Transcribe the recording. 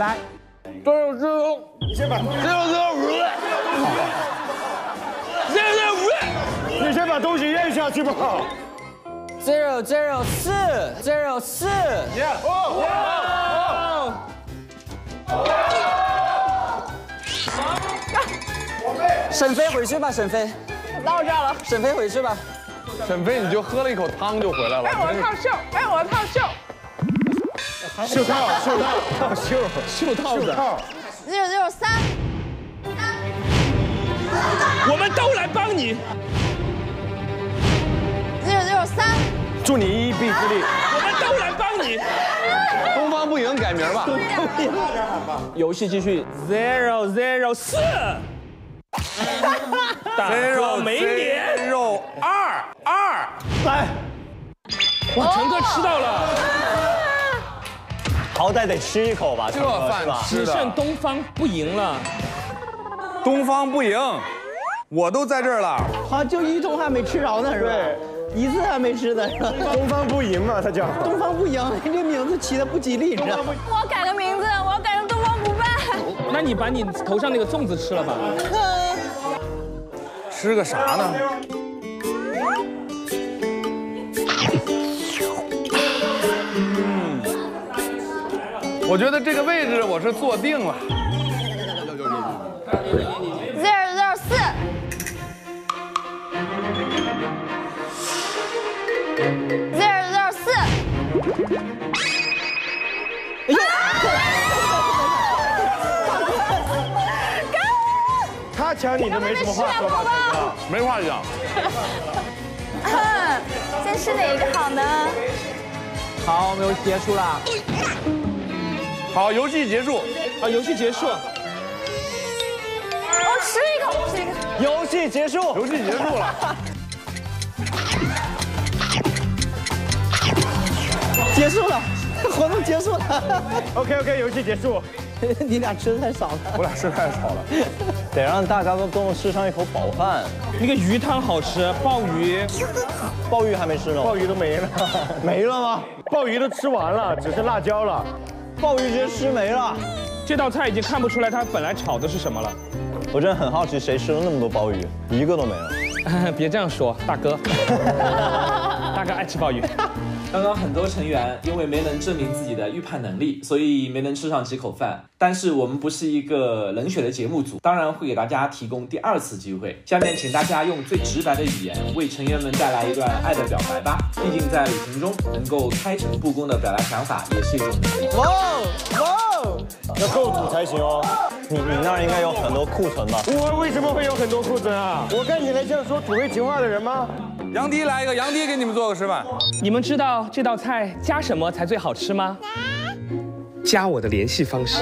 来，端上师兄，你先把东西，你先把东西咽下去吧。004，004。沈飞回去吧，沈飞。到这了。沈飞回去吧。沈飞，你就喝了一口汤就回来了。哎，我套袖，哎，我套袖。 袖套，003，我们都来帮你。003，祝你一臂之力。我们都来帮你。东方不赢，改名吧。东方不赢，大点喊吧。游戏继续。004，大哥没脸。022，来。哇，陈哥吃到了。 好歹得吃一口吧，这饭吃的。只剩东方不赢了，东方不赢，我都在这儿了。好，就一通还没吃着呢，是吧？对，一次还没吃呢，是吧？东方不赢嘛，他叫东方不赢，你这名字起的不吉利，你知道吗？我改个名字，我要改成东方不败。那你把你头上那个粽子吃了吧？吃个啥呢？ 我觉得这个位置我是坐定了。004，004。他抢你的没什么话说吧？没话讲。先吃哪一个好呢？好，我们结束了。 好，游戏结束。啊，游戏结束。我吃一口，吃一口。游戏结束，游戏结束了。结束了，活动结束了。OK， 游戏结束。你俩吃的太少了。我俩吃太少了，得让大家跟我吃上一口饱饭。那个鱼汤好吃，鲍鱼。鲍鱼还没吃呢。鲍鱼都没了。没了吗？鲍鱼都吃完了，只剩辣椒了。 鲍鱼直接吃没了，这道菜已经看不出来它本来炒的是什么了。我真的很好奇，谁吃了那么多鲍鱼，一个都没了。别这样说，大哥，大哥爱吃鲍鱼。刚刚很多成员因为没能证明自己的预判能力，所以没能吃上几口饭。但是我们不是一个冷血的节目组，当然会给大家提供第二次机会。下面请大家用最直白的语言为成员们带来一段爱的表白吧。毕竟在旅行中能够开诚布公的表达想法，也是一种能力。哇哦，要够土才行哦。你那儿应该有很多库存吧？我为什么会有很多库存啊？我看起来像说土味情话的人吗？ 杨迪来一个，杨迪给你们做个示范。你们知道这道菜加什么才最好吃吗？加我的联系方式。